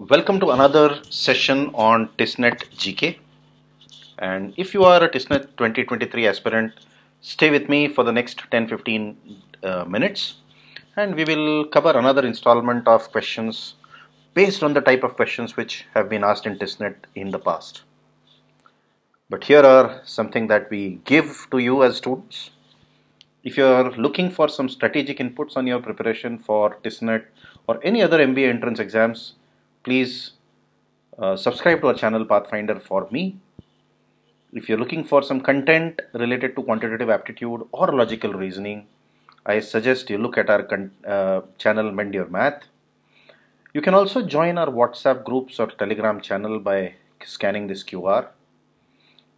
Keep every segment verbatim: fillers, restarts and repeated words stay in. Welcome to another session on TISSNET G K, and if you are a TISSNET twenty twenty-three aspirant, stay with me for the next ten to fifteen uh, minutes, and we will cover another installment of questions based on the type of questions which have been asked in TISSNET in the past. But here are something that we give to you as students. If you are looking for some strategic inputs on your preparation for TISSNET or any other M B A entrance exams, please uh, subscribe to our channel Pathfinder For Me. If you're looking for some content related to quantitative aptitude or logical reasoning, I suggest you look at our con uh, channel Mend Your Math. You can also join our WhatsApp groups or Telegram channel by scanning this Q R.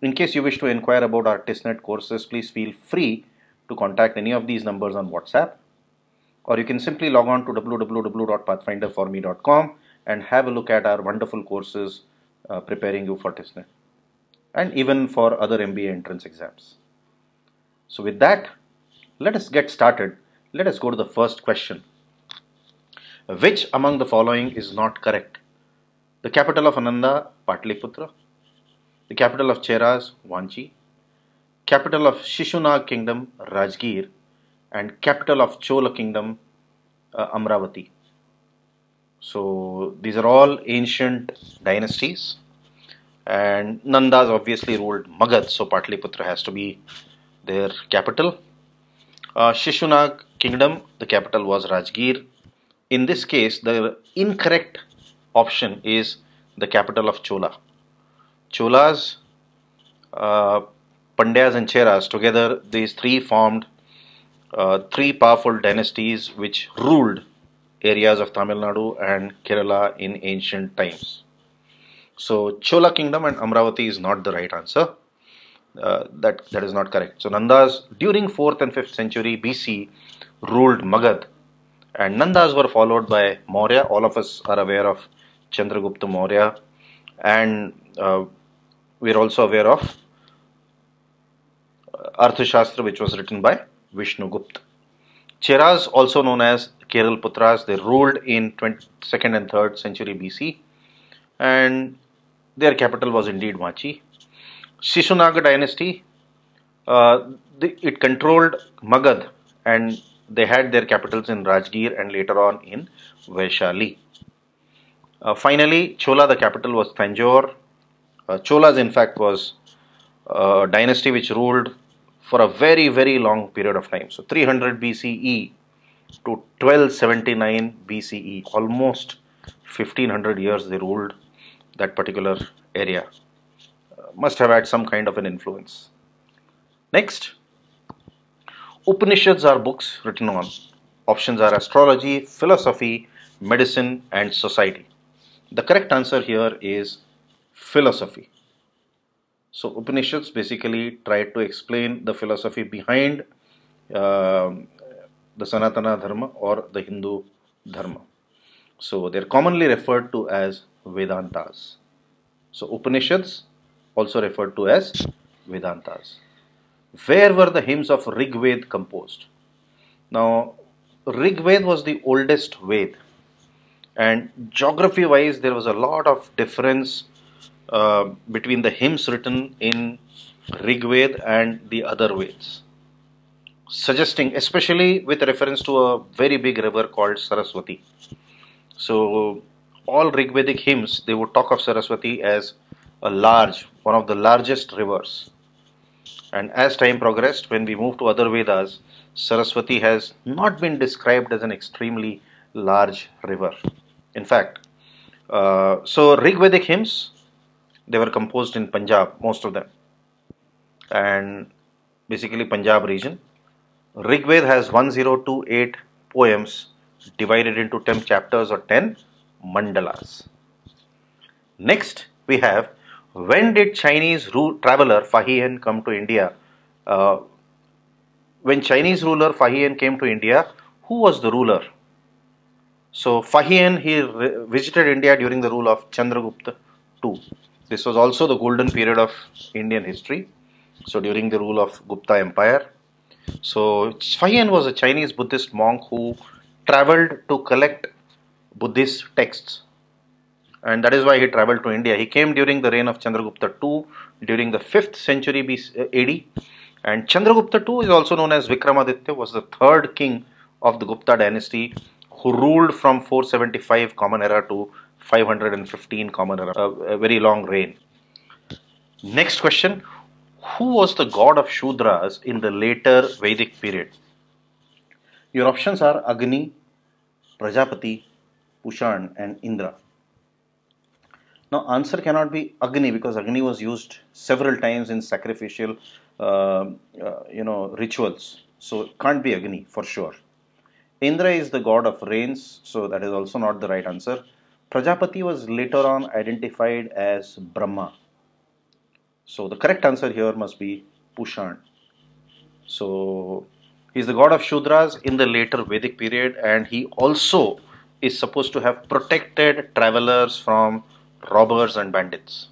In case you wish to inquire about our TISSNET courses, please feel free to contact any of these numbers on WhatsApp, or you can simply log on to w w w dot pathfinder for me dot com and have a look at our wonderful courses uh, preparing you for TISSNET and even for other M B A entrance exams. So with that, let us get started. Let us go to the first question. Which among the following is not correct? The capital of Ananda, Pataliputra. The capital of Cheras, Wanchi. Capital of Shishunag Kingdom, Rajgir. And capital of Chola Kingdom, uh, Amravati. So these are all ancient dynasties, and Nandas obviously ruled Magad, so Pataliputra has to be their capital. Uh, Shishunag kingdom, the capital was Rajgir. In this case, the incorrect option is the capital of Chola. Cholas, uh, Pandyas and Cheras together, these three formed uh, three powerful dynasties which ruled areas of Tamil Nadu and Kerala in ancient times. So Chola kingdom and Amravati is not the right answer. Uh, that, that is not correct. So Nandas during fourth and fifth century B C ruled Magad, and Nandas were followed by Maurya. All of us are aware of Chandragupta Maurya, and uh, we are also aware of Arthashastra, which was written by Vishnu Gupta. Cheras, also known as Keral Putras, they ruled in second and third century B C, and their capital was indeed Wanchi. Shishunaga dynasty, uh, the, it controlled Magad, and they had their capitals in Rajgir and later on in Vaishali. Uh, finally, Chola, the capital was Tanjore. Uh, Cholas, in fact, was a dynasty which ruled for a very, very long period of time. So three hundred B C E to twelve seventy-nine B C E, almost fifteen hundred years they ruled that particular area. Uh, must have had some kind of an influence. Next, Upanishads are books written on. Options are astrology, philosophy, medicine, and society. The correct answer here is philosophy. So Upanishads basically tried to explain the philosophy behind uh, the Sanatana Dharma or the Hindu Dharma. So they are commonly referred to as Vedantas. So Upanishads also referred to as Vedantas. Where were the hymns of Rig Veda composed? Now Rig Veda was the oldest Veda, and geography wise there was a lot of difference Uh, between the hymns written in Rig Veda and the other Vedas, suggesting, especially with reference to a very big river called Saraswati. So all Rig Vedic hymns, they would talk of Saraswati as a large, one of the largest rivers. And as time progressed, when we move to other Vedas, Saraswati has not been described as an extremely large river. In fact, uh, so Rig Vedic hymns, they were composed in Punjab, most of them, and basically Punjab region. Rig Veda has one thousand twenty-eight poems divided into ten chapters or ten mandalas. Next we have, when did Chinese traveler Faxian come to India? Uh, when Chinese ruler Faxian came to India, who was the ruler? So Faxian, he visited India during the rule of Chandragupta the second. This was also the golden period of Indian history, so during the rule of Gupta Empire. So Faxian was a Chinese Buddhist monk who travelled to collect Buddhist texts. and that is why he travelled to India. He came during the reign of Chandragupta the second during the fifth century A D, and Chandragupta the second is also known as Vikramaditya, was the third king of the Gupta dynasty who ruled from four seventy-five Common Era to five hundred fifteen Common Era, a, a very long reign. Next question, who was the god of Shudras in the later Vedic period? Your options are Agni, Prajapati, Pushan and Indra. Now answer cannot be Agni, because Agni was used several times in sacrificial uh, uh, you know, rituals. So it can't be Agni for sure. Indra is the god of rains, so that is also not the right answer. Prajapati was later on identified as Brahma. So the correct answer here must be Pushan. So he is the god of Shudras in the later Vedic period, and he also is supposed to have protected travelers from robbers and bandits.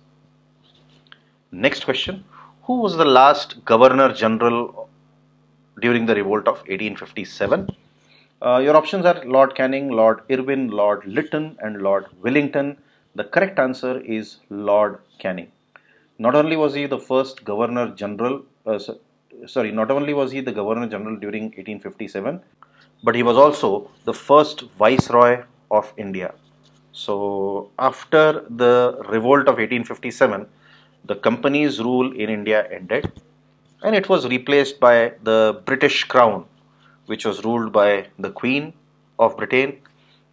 Next question, who was the last governor general during the revolt of eighteen fifty-seven? Uh, your options are Lord Canning, Lord Irwin, Lord Lytton and Lord Wellington. The correct answer is Lord Canning. Not only was he the first governor general, uh, sorry, not only was he the governor general during eighteen fifty-seven, but he was also the first viceroy of India. So after the revolt of eighteen fifty-seven, the company's rule in India ended and it was replaced by the British crown, which was ruled by the Queen of Britain,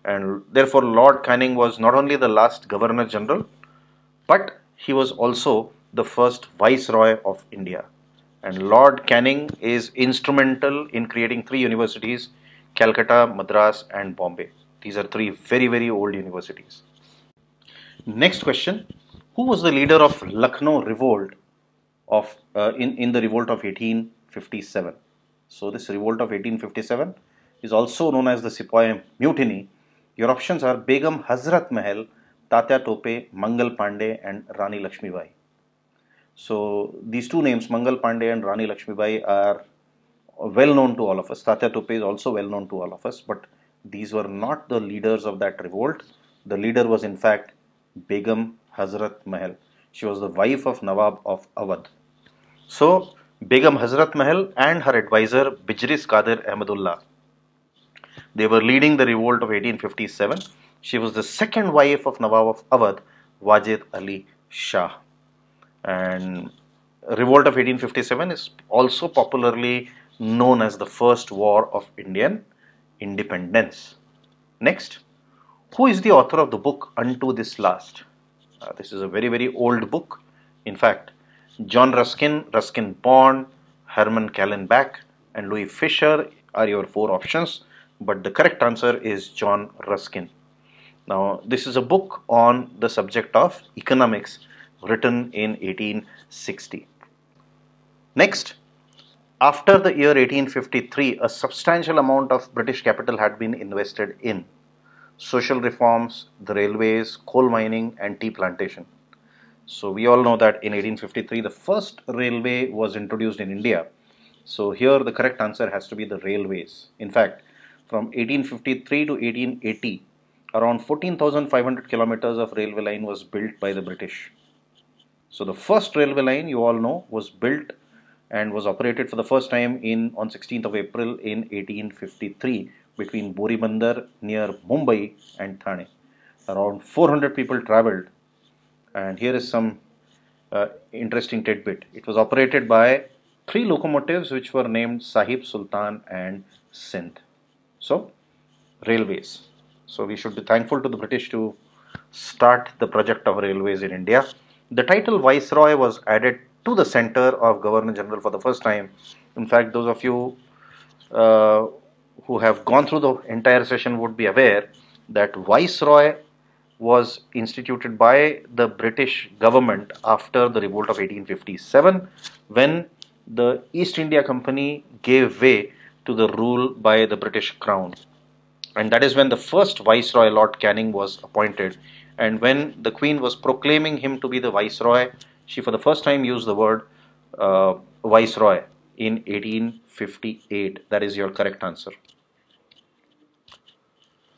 and therefore Lord Canning was not only the last governor general, but he was also the first viceroy of India. And Lord Canning is instrumental in creating three universities, Calcutta, Madras and Bombay. These are three very, very old universities. Next question, who was the leader of Lucknow revolt of uh, in, in the revolt of eighteen fifty-seven? So this revolt of eighteen fifty-seven is also known as the Sepoy Mutiny. Your options are Begum Hazrat Mahal, Tatya Tope, Mangal Pandey and Rani Lakshmibai. So these two names, Mangal Pandey and Rani Lakshmibai, are well known to all of us. Tatya Tope is also well known to all of us, but these were not the leaders of that revolt. The leader was in fact Begum Hazrat Mahal. She was the wife of Nawab of Awadh. So Begum Hazrat Mahal and her advisor Bijris Qadir Ahmedullah, they were leading the revolt of eighteen fifty-seven. She was the second wife of Nawab of Awadh, Wajid Ali Shah. And revolt of eighteen fifty-seven is also popularly known as the first war of Indian independence. Next, who is the author of the book Unto This Last? Uh, this is a very, very old book. In fact, John Ruskin, Ruskin Bond, Herman Kallenbach and Louis Fisher are your four options, but the correct answer is John Ruskin. Now, this is a book on the subject of economics, written in eighteen sixty. Next, after the year eighteen fifty-three, a substantial amount of British capital had been invested in social reforms, the railways, coal mining and tea plantation. So we all know that in eighteen fifty-three, the first railway was introduced in India. So here the correct answer has to be the railways. In fact, from eighteen fifty-three to eighteen eighty, around fourteen thousand five hundred kilometers of railway line was built by the British. So the first railway line, you all know, was built and was operated for the first time in on sixteenth of April in eighteen fifty-three between Boribandar near Mumbai and Thane. Around four hundred people traveled, and here is some uh, interesting tidbit. It was operated by three locomotives which were named Sahib, Sultan and Sindh. So railways. So we should be thankful to the British to start the project of railways in India. The title Viceroy was added to the center of Governor General for the first time. In fact, those of you uh, who have gone through the entire session would be aware that Viceroy was instituted by the British government after the revolt of eighteen fifty-seven, when the East India Company gave way to the rule by the British Crown. And that is when the first Viceroy, Lord Canning, was appointed. And when the Queen was proclaiming him to be the Viceroy, she for the first time used the word uh, Viceroy in eighteen fifty-eight. That is your correct answer.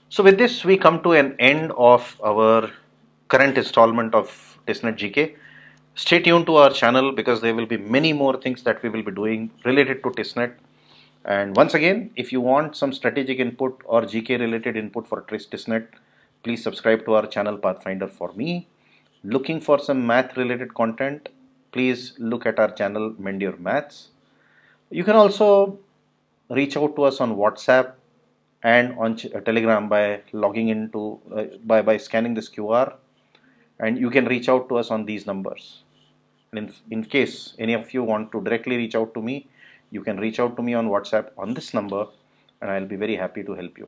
So with this, we come to an end of our current installment of TISSNET G K. Stay tuned to our channel because there will be many more things that we will be doing related to TISSNET. And once again, if you want some strategic input or G K related input for TISSNET, please subscribe to our channel Pathfinder For Me. Looking for some math related content, please look at our channel Mend Your Maths. You can also reach out to us on WhatsApp and on Telegram by logging into uh, by, by scanning this Q R, and you can reach out to us on these numbers. And in, in case any of you want to directly reach out to me, you can reach out to me on WhatsApp on this number, and I'll be very happy to help you.